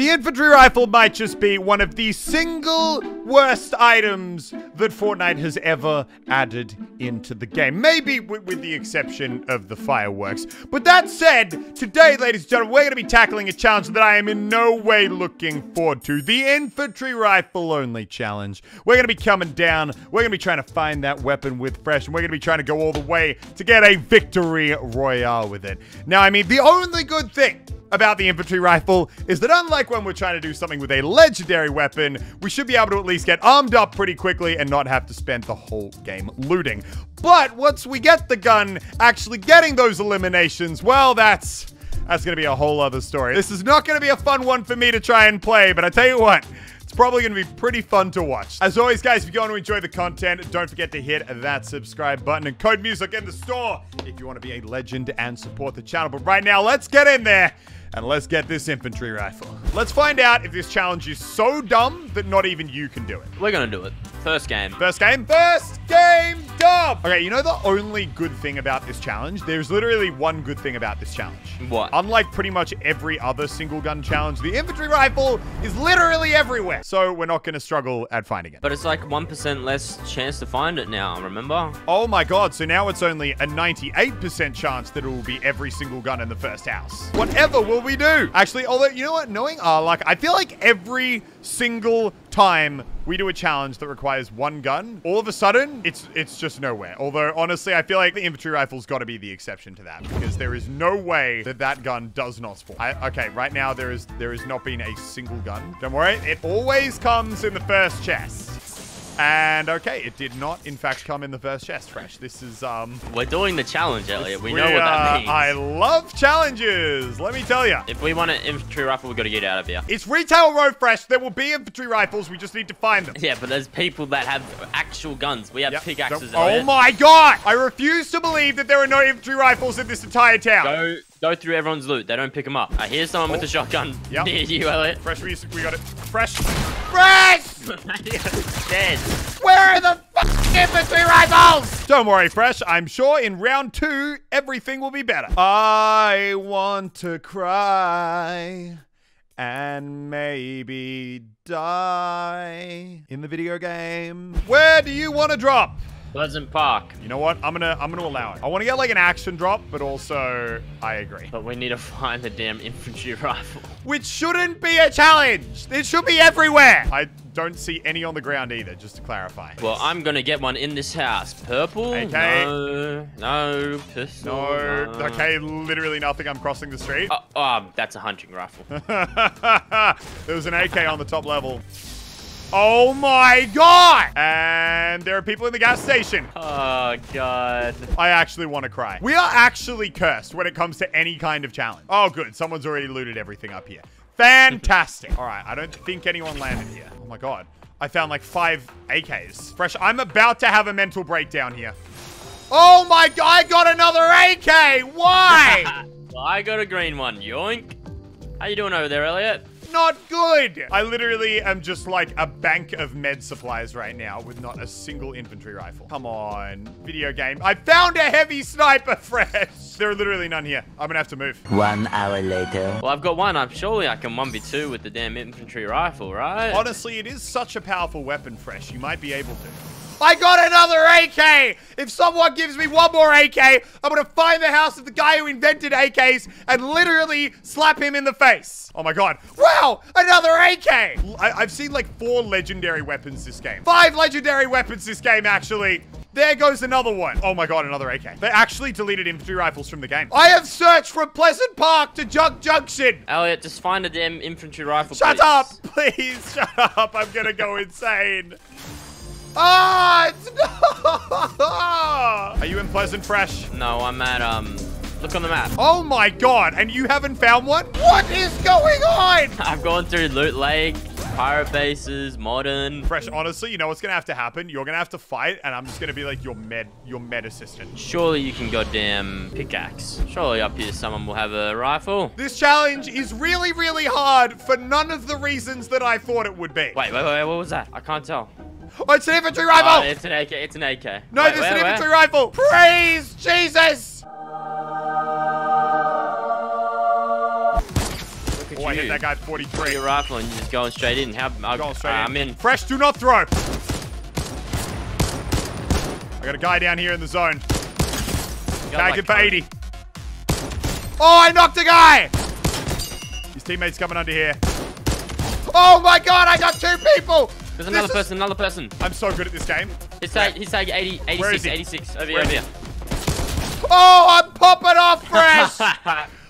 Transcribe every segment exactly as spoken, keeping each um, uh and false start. The infantry rifle might just be one of the single worst items that Fortnite has ever added into the game. Maybe w with the exception of the fireworks. But that said, today, ladies and gentlemen, we're going to be tackling a challenge that I am in no way looking forward to. The infantry rifle only challenge. We're going to be coming down. We're going to be trying to find that weapon with Fresh. And we're going to be trying to go all the way to get a victory royale with it. Now, I mean, the only good thing about the infantry rifle is that unlike when we're trying to do something with a legendary weapon, we should be able to at least get armed up pretty quickly and not have to spend the whole game looting. But once we get the gun, actually getting those eliminations, well, that's that's gonna be a whole other story. This is not gonna be a fun one for me to try and play, but I tell you what, it's probably going to be pretty fun to watch. As always, guys, if you're going to enjoy the content, don't forget to hit that subscribe button and code music in the store if you want to be a legend and support the channel. But right now, let's get in there and let's get this infantry rifle. Let's find out if this challenge is so dumb that not even you can do it. We're going to do it. First game. First game? First game dumb! Okay, you know the only good thing about this challenge? There's literally one good thing about this challenge. What? Unlike pretty much every other single gun challenge, the infantry rifle is literally everywhere. So we're not going to struggle at finding it. But it's like one percent less chance to find it now, remember? Oh my god, so now it's only a ninety-eight percent chance that it will be every single gun in the first house. Whatever will we do? Actually, although, you know what? Knowing our luck, I feel like every single time we do a challenge that requires one gun, all of a sudden, it's it's just nowhere. Although, honestly, I feel like the infantry rifle's got to be the exception to that because there is no way that that gun does not spawn. I, okay, right now, there is there has not been a single gun. Don't worry, it always comes in the first chest. And okay, it did not, in fact, come in the first chest, Fresh. This is, um... We're doing the challenge, Elliot. We know we, what that uh, means. I love challenges, let me tell you. If we want an infantry rifle, we've got to get out of here. It's Retail Road, Fresh. There will be infantry rifles. We just need to find them. Yeah, but there's people that have actual guns. We have yep. pickaxes. Oh, my God. I refuse to believe that there are no infantry rifles in this entire town. Go, go through everyone's loot. They don't pick them up. I hear someone oh. with a shotgun yep. near you, Elliot. Fresh, we, we got it. Fresh. Fresh! Dead. Where are the f***ing infantry rifles? Don't worry, Fresh. I'm sure in round two, everything will be better. I want to cry and maybe die in the video game. Where do you want to drop? Pleasant Park. You know what? I'm gonna I'm gonna allow it. I want to get like an action drop, but also I agree. But we need to find the damn infantry rifle. Which shouldn't be a challenge. It should be everywhere. I don't see any on the ground either, just to clarify. Well, I'm gonna get one in this house. Purple? Okay. No. No. Pistol, no. no. Okay, literally nothing. I'm crossing the street. Oh, oh that's a hunting rifle. There was an A K on the top level. Oh my god! And there are people in the gas station. Oh god. I actually want to cry. We are actually cursed when it comes to any kind of challenge. Oh good, someone's already looted everything up here. Fantastic. All right, I don't think anyone landed here. Oh my god. I found like five A Ks. Fresh, I'm about to have a mental breakdown here. Oh my god, I got another A K! Why? Well, I got a green one, yoink. How you doing over there, Elliot? Not good. I literally am just like a bank of med supplies right now with not a single infantry rifle. Come on, video game. I found a heavy sniper, Fresh. There are literally none here. I'm gonna have to move. One hour later. Well, I've got one. I'm surely I can one v two with the damn infantry rifle, right? Honestly, it is such a powerful weapon, Fresh. You might be able to. I got another A K! If someone gives me one more A K, I'm gonna find the house of the guy who invented A Ks and literally slap him in the face. Oh my god. Wow! Another A K! I I've seen like four legendary weapons this game. Five legendary weapons this game, actually. There goes another one. Oh my god, another A K. They actually deleted infantry rifles from the game. I have searched from Pleasant Park to Jug Junction. Elliot, just find a damn infantry rifle, Shut please. up, please. Shut up. I'm gonna go insane. Oh, it's no! Are you in Pleasant, Fresh? No, I'm at, um, look on the map. Oh my god, and you haven't found one? What is going on? I've gone through Loot Lake, Pirate Bases, Modern. Fresh, honestly, you know what's gonna have to happen? You're gonna have to fight, and I'm just gonna be like your med, your med assistant. Surely you can goddamn pickaxe. Surely up here someone will have a rifle. This challenge is really, really hard for none of the reasons that I thought it would be. Wait, wait, wait, what was that? I can't tell. Oh, it's an infantry rifle! Oh, it's an A K. It's an A K. No, wait, this is an infantry where? rifle! Praise Jesus! Look at Boy, I hit that guy forty-three. With your rifle and you're just going straight in. How, I, going straight uh, in. I'm in. Fresh, do not throw. I got a guy down here in the zone. Tagged him for eighty. Oh, I knocked a guy. His teammate's coming under here. Oh my God, I got two people. There's another this person, is... another person. I'm so good at this game. He's tagged eighty, eighty-six, eighty-six. Over here, over here. Oh, I'm popping off, Fresh.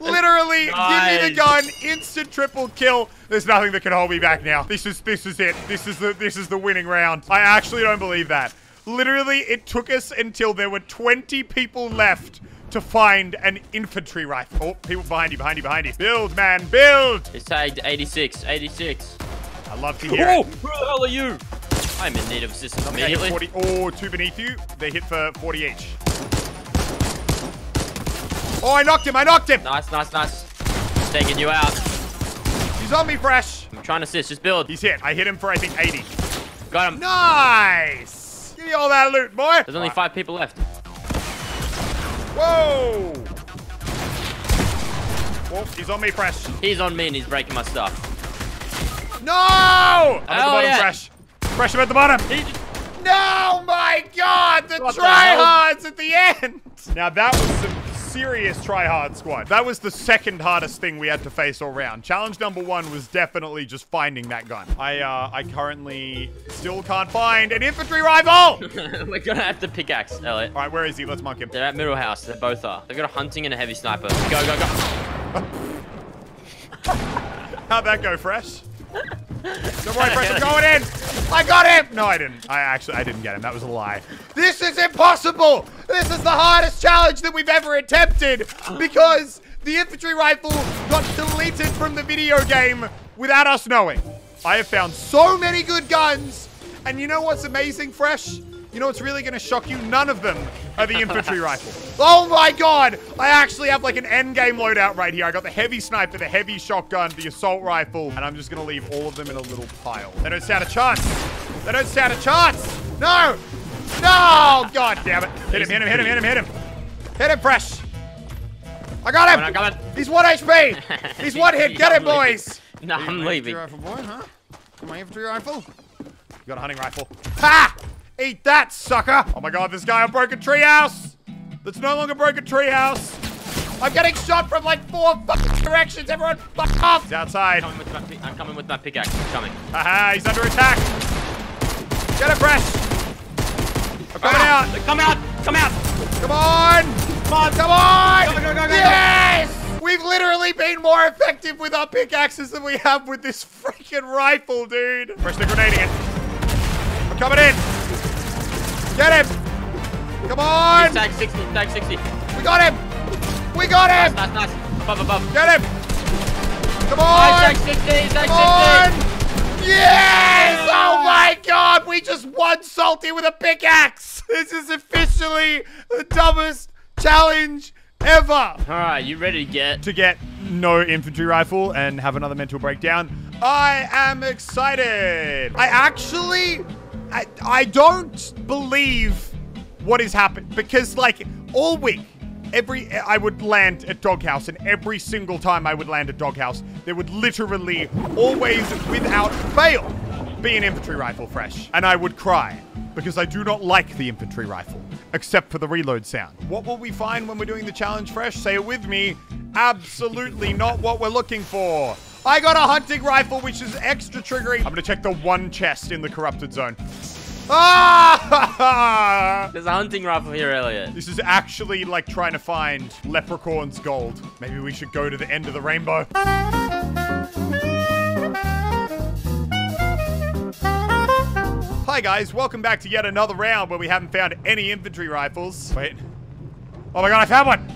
Literally, nice. Give me the gun, instant triple kill. There's nothing that can hold me back now. This is this is it. This is the this is the winning round. I actually don't believe that. Literally, it took us until there were twenty people left to find an infantry rifle. Oh, people behind you, behind you, behind you. Build, man, build. It's tagged eighty-six, eighty-six. I love to hear oh, it. Who the hell are you? I'm in need of assistance immediately. forty, oh, two beneath you. They hit for forty each. Oh, I knocked him, I knocked him. Nice, nice, nice. Taking you out. He's on me, Fresh. I'm trying to assist, just build. He's hit. I hit him for, I think, eighty. Got him. Nice. Give me all that loot, boy. There's only right. five people left. Whoa! Oh, he's on me, Fresh. He's on me and he's breaking my stuff. No! I'm at the bottom, yeah. Fresh. Fresh, I'm at the bottom. He just... No, my God! The tryhards at the end! Now, that was some serious tryhard squad. That was the second hardest thing we had to face all round. Challenge number one was definitely just finding that gun. I, uh, I currently still can't find an infantry rifle! We're gonna have to pickaxe, Elliot. All right, where is he? Let's mark him. They're at middle house. They both are. They've got a hunting and a heavy sniper. Go, go, go. How'd that go, Fresh? Don't worry, Fresh, I'm going in! I got him! No, I didn't. I actually, I didn't get him. That was a lie. This is impossible! This is the hardest challenge that we've ever attempted because the infantry rifle got deleted from the video game without us knowing. I have found so many good guns, and you know what's amazing, Fresh? You know what's really gonna shock you? None of them are the infantry rifle. Oh my God! I actually have like an end game loadout right here. I got the heavy sniper, the heavy shotgun, the assault rifle, and I'm just gonna leave all of them in a little pile. They don't stand a chance. They don't stand a chance. No! No! God damn it. Hit him, hit him, hit him, hit him, hit him. Hit him, Fresh. I got him! I got him. He's one H P! He's one hit. Get him, boys! No, I'm leaving. Infantry rifle, boy, huh? My infantry rifle? You got a hunting rifle. Ha! Eat that, sucker! Oh my God, this guy on Broken Treehouse! That's no longer Broken Treehouse! I'm getting shot from like four fucking directions! Everyone fuck off! He's outside. I'm coming with my, pick I'm coming with my pickaxe. I'm coming. Haha, he's under attack! Get it, Fresh! I'm coming ah, out! Come out! Come out! Come on! Come on! Come on! Go, go, go, go, yes! We've literally been more effective with our pickaxes than we have with this freaking rifle, dude! Fresh, they're grenading it. I'm coming in! Get him! Come on! He's tag sixty, tag sixty. We got him! We got him! Nice, nice, nice. Above, above. Get him! Come on! Tag sixty, tag sixty! Yes! Oh my God! We just won Salty with a pickaxe! This is officially the dumbest challenge ever! Alright, you ready to get? To get no infantry rifle and have another mental breakdown. I am excited! I actually... I, I don't believe what has happened because like all week, every I would land at Doghouse and every single time I would land at Doghouse, there would literally always without fail be an infantry rifle, Fresh. And I would cry because I do not like the infantry rifle except for the reload sound. What will we find when we're doing the challenge, Fresh? Say it with me. Absolutely not what we're looking for. I got a hunting rifle, which is extra triggering. I'm gonna check the one chest in the corrupted zone. Ah! There's a hunting rifle here, Elliot. This is actually like trying to find Leprechaun's gold. Maybe we should go to the end of the rainbow. Hi guys, welcome back to yet another round where we haven't found any infantry rifles. Wait. Oh my God, I found one!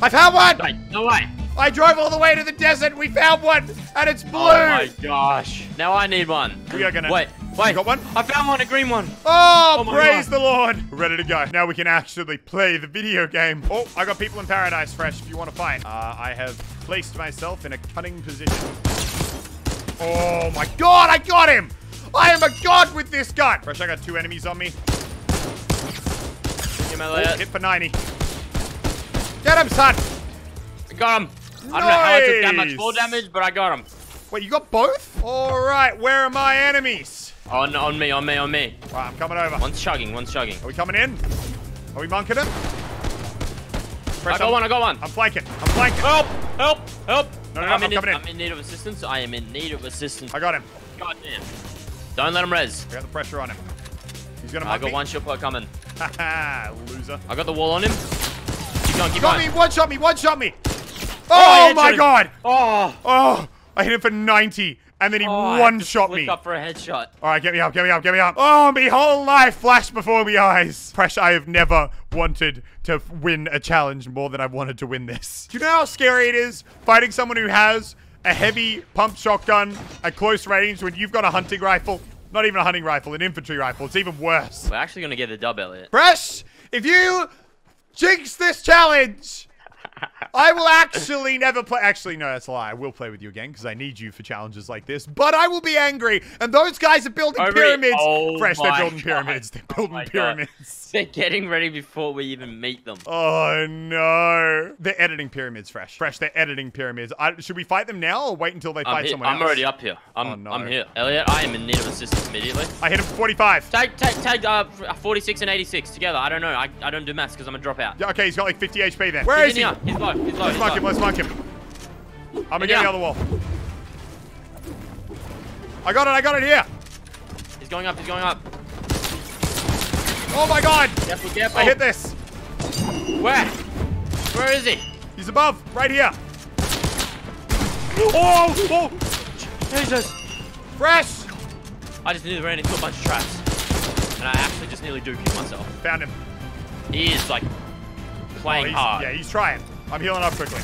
I found one! Wait, no way! I drove all the way to the desert. We found one, and it's blue. Oh my gosh! Now I need one. We are gonna wait. Wait, you got one? I found one, a green one. Oh, oh praise the Lord! We're ready to go. Now we can actually play the video game. Oh, I got people in paradise, Fresh. If you want to fight, uh, I have placed myself in a cunning position. Oh my God! I got him! I am a god with this gun. Fresh, I got two enemies on me. Hit, him, oh, hit for ninety. Get him, son. Got him. Nice. I don't know how I took that much fall damage, but I got him. Wait, you got both? All right, where are my enemies? On, on me, on me, on me. All right, I'm coming over. One's chugging, one's chugging. Are we coming in? Are we monking it? Fresh, I got I'm, one, I got one. I'm flanking, I'm flanking. Help, help, help. No, no, no, I'm, I'm in, coming in. I'm in need of assistance. I am in need of assistance. I got him. God damn. Don't let him res. We got the pressure on him. He's gonna. I got me. One shot coming. Haha, loser. I got the wall on him. Keep going, keep got going. me, one shot me, one shot me. Oh, oh my god. Him. Oh. Oh. I hit him for ninety, and then he oh, one-shot me. Up for a headshot. All right, get me up, get me up, get me up. Oh, my whole life flashed before my eyes. Fresh, I have never wanted to win a challenge more than I wanted to win this. Do you know how scary it is fighting someone who has a heavy pump shotgun at close range when you've got a hunting rifle? Not even a hunting rifle, an infantry rifle. It's even worse. We're actually going to get a dub, Elliot. Fresh, if you jinx this challenge... I will actually never play. Actually, no, that's a lie. I will play with you again because I need you for challenges like this. But I will be angry. And those guys are building Over pyramids. Oh Fresh, they're building God. pyramids. They're building oh pyramids. God. They're getting ready before we even meet them. Oh, no. They're editing pyramids, Fresh. Fresh, they're editing pyramids. I, should we fight them now or wait until they I'm fight hit, someone I'm else? I'm already up here. I'm, oh, no. I'm here. Elliot, I am in need of assistance immediately. I hit him for forty-five. Take, take, take uh, forty-six and eighty-six together. I don't know. I, I don't do maths because I'm a dropout. Yeah, okay, he's got like fifty H P there. Where he's is he? Here. He's low. He's low. Let's mark him. Let's mark him. I'm gonna get the other wall. I got it. I got it here. He's going up. He's going up. Oh my god! Careful, careful. I hit this. Where? Where is he? He's above. Right here. Oh! Oh! Jesus! Fresh! I just nearly ran into a bunch of traps, and I actually just nearly duped myself. Found him. He is like. Playing oh, he's, hard. Yeah, he's trying. I'm healing up quickly.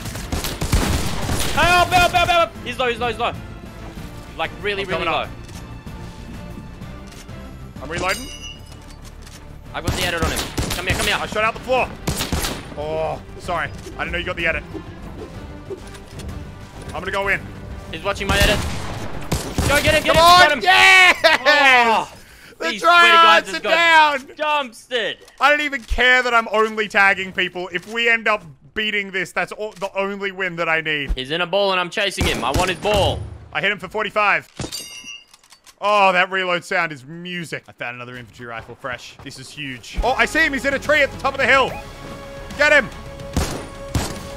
Help, help, help, help. He's low, he's low, he's low. Like really, I'm really low. Up. I'm reloading. I got the edit on him. Come here, come here. I shot out the floor. Oh, sorry. I didn't know you got the edit. I'm going to go in. He's watching my edit. Go get him, get Come him. On. Yes! Oh. The tryhards are down! Dumpstered! I don't even care that I'm only tagging people. If we end up beating this, that's all, the only win that I need. He's in a ball and I'm chasing him. I want his ball. I hit him for forty-five. Oh, that reload sound is music. I found another infantry rifle, Fresh. This is huge. Oh, I see him. He's in a tree at the top of the hill. Get him!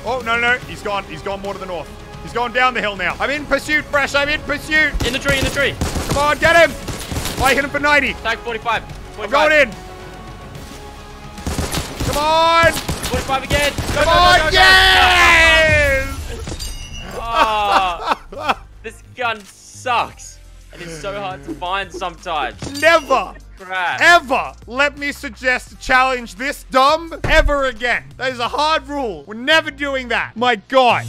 Oh, no, no, no. He's gone. He's gone more to the north. He's going down the hill now. I'm in pursuit, Fresh. I'm in pursuit. In the tree, in the tree. Come on, get him! Oh, I hit him for ninety. Tag forty-five. forty-five. I'm going in. Come on. forty-five again. Go, Come go, on. Go, go, go, yes. Go. Oh, this gun sucks. And it's so hard to find sometimes. Never, crap. ever let me suggest a challenge this dumb ever again. That is a hard rule. We're never doing that. My God.